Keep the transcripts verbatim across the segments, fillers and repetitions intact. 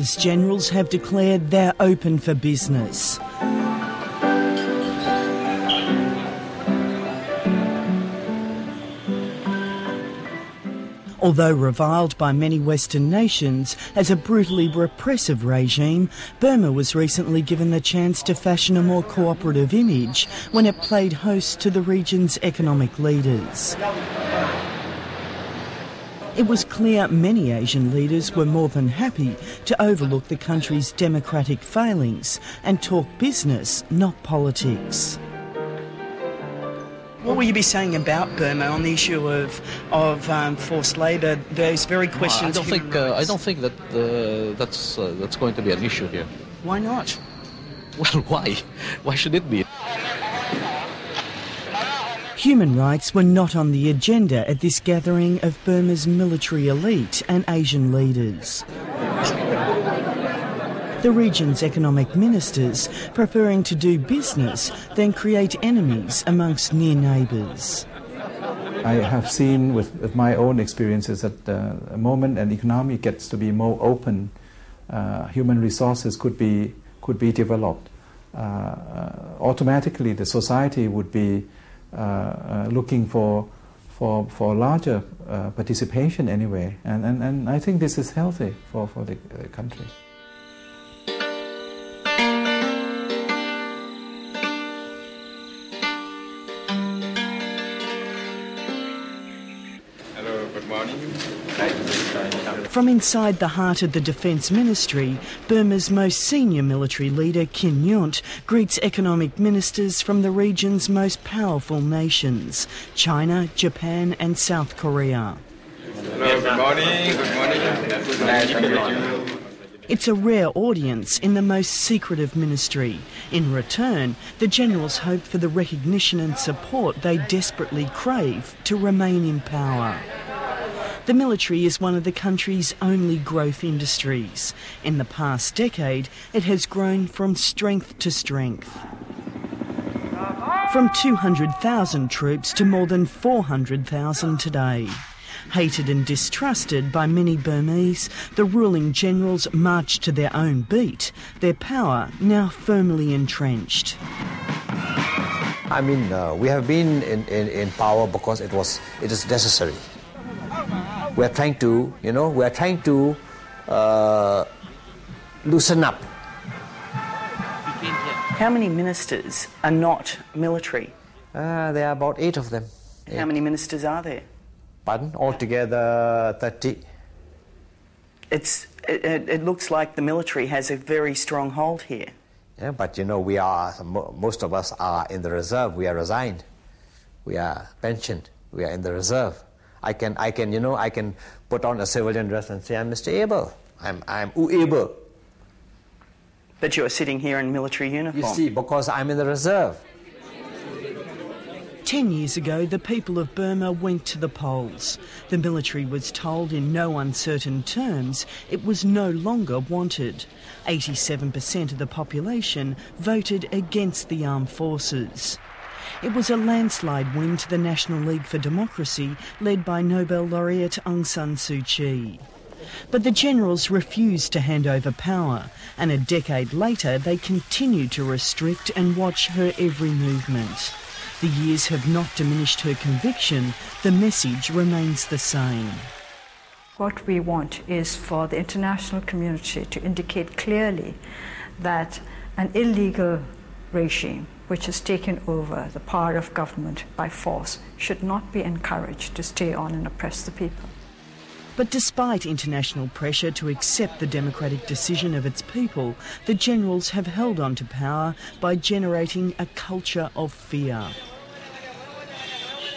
Farmers Generals have declared they're open for business. Although reviled by many Western nations as a brutally repressive regime, Burma was recently given the chance to fashion a more cooperative image when it played host to the region's economic leaders. It was clear many Asian leaders were more than happy to overlook the country's democratic failings and talk business, not politics. What will you be saying about Burma on the issue of of um, forced labour? Those very questions. No, I don't think. Uh, I don't think that uh, that's uh, that's going to be an issue here. Why not? Well, why? Why should it be? Human rights were not on the agenda at this gathering of Burma's military elite and Asian leaders. The region's economic ministers preferring to do business than create enemies amongst near neighbours. I have seen with, with my own experiences that uh, the moment an economy gets to be more open, uh, human resources could be, could be developed. Uh, automatically the society would be uh, uh, looking for, for, for larger uh, participation anyway, and, and, and I think this is healthy for, for the uh, country. From inside the heart of the Defence Ministry, Burma's most senior military leader, Kin Nyunt, greets economic ministers from the region's most powerful nations, China, Japan and South Korea. Hello, good morning. Good morning. Good night, everyone. It's a rare audience in the most secretive ministry. In return, the generals hope for the recognition and support they desperately crave to remain in power. The military is one of the country's only growth industries. In the past decade, it has grown from strength to strength. From two hundred thousand troops to more than four hundred thousand today. Hated and distrusted by many Burmese, the ruling generals marched to their own beat, their power now firmly entrenched. I mean, uh, we have been in, in, in power because it was, it is necessary. We're trying to, you know, we're trying to uh, loosen up. How many ministers are not military? Uh, there are about eight of them. Eight. How many ministers are there? Pardon? Altogether thirty. It's, it, it looks like the military has a very strong hold here. Yeah, but you know, we are, most of us are in the reserve. We are resigned. We are pensioned. We are in the reserve. I can, I can, you know, I can put on a civilian dress and say, I'm Mister Able. I'm, I'm U-Able. But you're sitting here in military uniform. You see, because I'm in the reserve. Ten years ago, the people of Burma went to the polls. The military was told in no uncertain terms it was no longer wanted. eighty-seven percent of the population voted against the armed forces. It was a landslide win to the National League for Democracy, led by Nobel laureate Aung San Suu Kyi. But the generals refused to hand over power, and a decade later they continued to restrict and watch her every movement. The years have not diminished her conviction, the message remains the same. What we want is for the international community to indicate clearly that an illegal regime which has taken over the power of government by force should not be encouraged to stay on and oppress the people. But despite international pressure to accept the democratic decision of its people, the generals have held on to power by generating a culture of fear.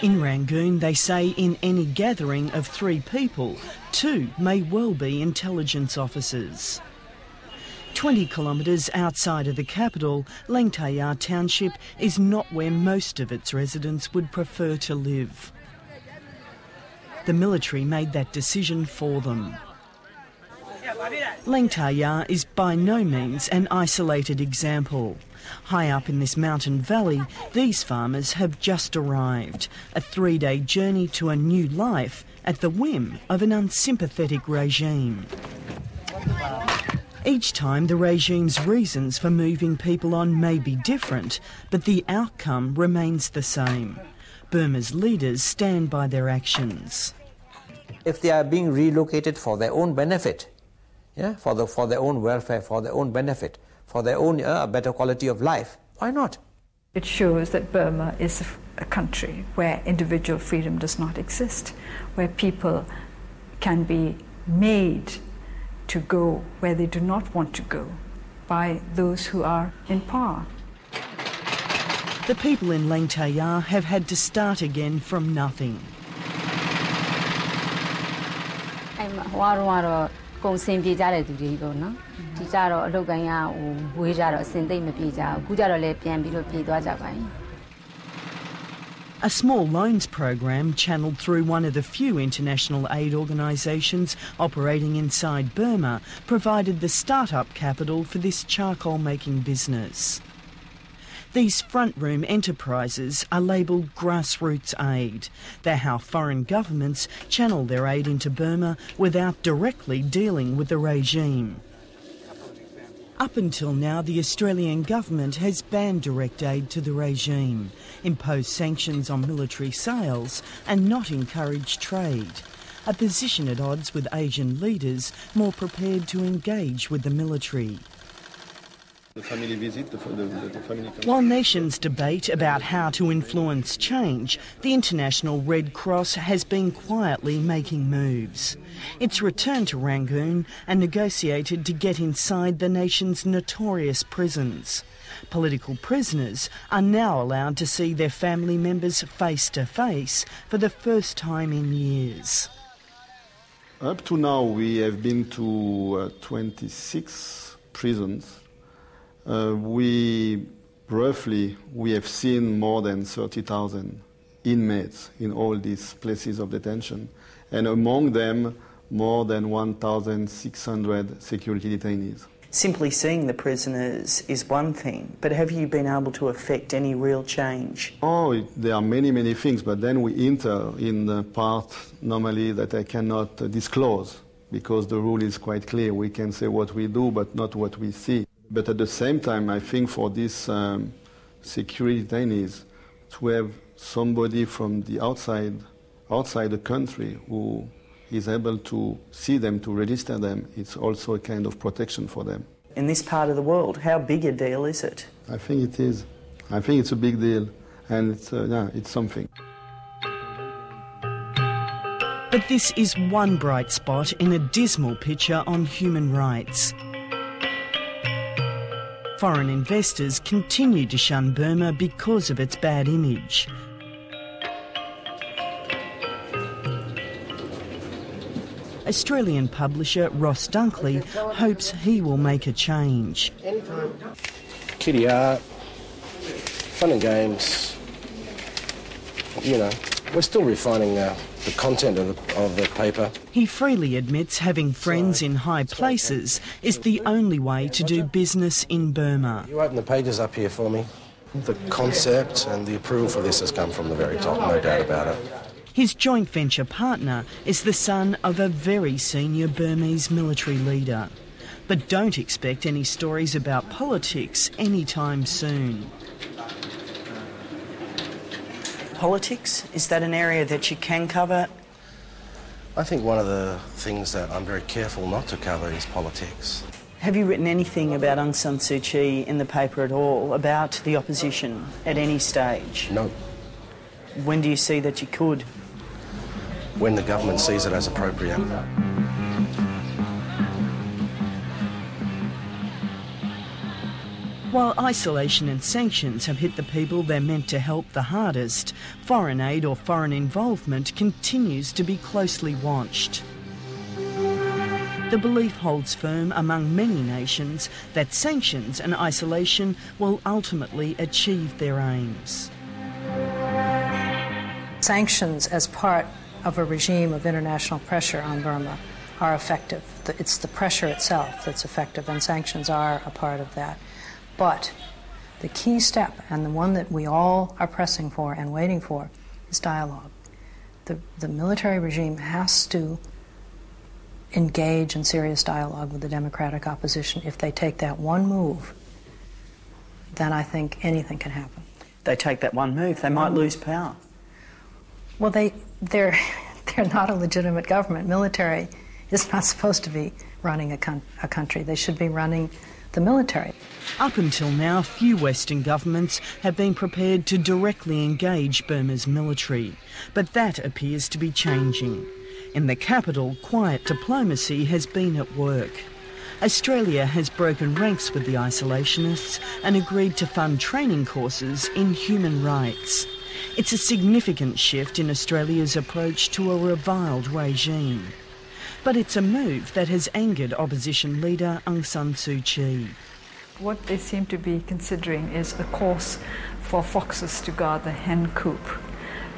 In Rangoon, they say in any gathering of three people, two may well be intelligence officers. twenty kilometres outside of the capital, Lengtaiya Township is not where most of its residents would prefer to live. The military made that decision for them. Lengtaiya is by no means an isolated example. High up in this mountain valley, these farmers have just arrived, a three-day journey to a new life at the whim of an unsympathetic regime. Each time, the regime's reasons for moving people on may be different, but the outcome remains the same. Burma's leaders stand by their actions. If they are being relocated for their own benefit, yeah, for, the, for their own welfare, for their own benefit, for their own uh, better quality of life, why not? It shows that Burma is a country where individual freedom does not exist, where people can be made to go where they do not want to go by those who are in power. The people in Lengtaiya have had to start again from nothing. A small loans program channeled through one of the few international aid organisations operating inside Burma provided the start-up capital for this charcoal-making business. These front-room enterprises are labelled grassroots aid. They're how foreign governments channel their aid into Burma without directly dealing with the regime. Up until now, the Australian government has banned direct aid to the regime, imposed sanctions on military sales and not encouraged trade, a position at odds with Asian leaders more prepared to engage with the military. The family visit, the, the, the family... While nations debate about how to influence change, the International Red Cross has been quietly making moves. It's returned to Rangoon and negotiated to get inside the nation's notorious prisons. Political prisoners are now allowed to see their family members face to face for the first time in years. Up to now, we have been to uh, twenty-six prisons. Uh, we, roughly, we have seen more than thirty thousand inmates in all these places of detention, and among them, more than one thousand six hundred security detainees. Simply seeing the prisoners is one thing, but have you been able to affect any real change? Oh, it, there are many, many things, but then we enter in the part, normally, that I cannot uh, disclose, because the rule is quite clear. We can say what we do, but not what we see. But at the same time, I think for these um, security detainees, to have somebody from the outside, outside the country who is able to see them, to register them, it's also a kind of protection for them. In this part of the world, how big a deal is it? I think it is. I think it's a big deal, and it's, uh, yeah, it's something. But this is one bright spot in a dismal picture on human rights. Foreign investors continue to shun Burma because of its bad image. Australian publisher Ross Dunkley hopes he will make a change. Kitty art, fun and games, you know, we're still refining uh, the content of the, of the paper. He freely admits having friends so, in high places right. is the only way to do business in Burma. You open the pages up here for me. The concept and the approval for this has come from the very top, no doubt about it. His joint venture partner is the son of a very senior Burmese military leader. But don't expect any stories about politics anytime soon. Politics? Is that an area that you can cover? I think one of the things that I'm very careful not to cover is politics. Have you written anything about Aung San Suu Kyi in the paper at all, about the opposition at any stage? No. When do you see that you could? When the government sees it as appropriate. While isolation and sanctions have hit the people they're meant to help the hardest, foreign aid or foreign involvement continues to be closely watched. The belief holds firm among many nations that sanctions and isolation will ultimately achieve their aims. Sanctions as part of a regime of international pressure on Burma are effective. It's the pressure itself that's effective, and sanctions are a part of that. But the key step, and the one that we all are pressing for and waiting for, is dialogue. The, the military regime has to engage in serious dialogue with the Democratic opposition, if they take that one move, then I think anything can happen. They take that one move, they might lose power. Well, they, they're, they're not a legitimate government. Military is not supposed to be running a, con a country. They should be running the military. Up until now, few Western governments have been prepared to directly engage Burma's military. But that appears to be changing. In the capital, quiet diplomacy has been at work. Australia has broken ranks with the isolationists and agreed to fund training courses in human rights. It's a significant shift in Australia's approach to a reviled regime. But it's a move that has angered opposition leader Aung San Suu Kyi. What they seem to be considering is a course for foxes to guard the hen coop,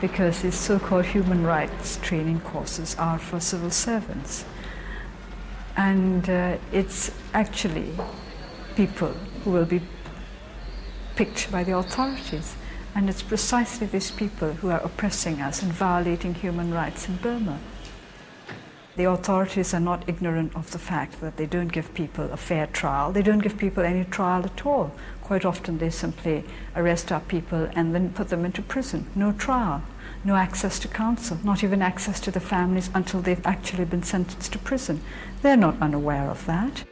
because these so-called human rights training courses are for civil servants. And uh, it's actually people who will be picked by the authorities. And it's precisely these people who are oppressing us and violating human rights in Burma. The authorities are not ignorant of the fact that they don't give people a fair trial. They don't give people any trial at all. Quite often they simply arrest our people and then put them into prison. No trial, no access to counsel, not even access to the families until they've actually been sentenced to prison. They're not unaware of that.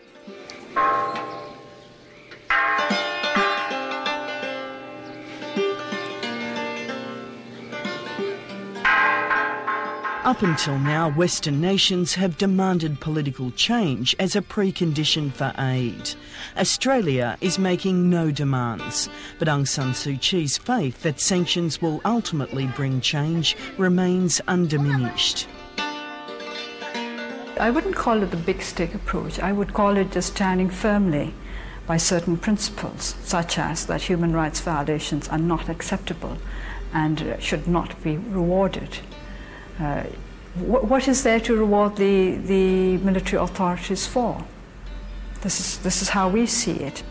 Up until now, Western nations have demanded political change as a precondition for aid. Australia is making no demands, but Aung San Suu Kyi's faith that sanctions will ultimately bring change remains undiminished. I wouldn't call it the big stick approach. I would call it just standing firmly by certain principles, such as that human rights violations are not acceptable and should not be rewarded. Uh, wh what is there to reward the, the military authorities for? This is, this is how we see it.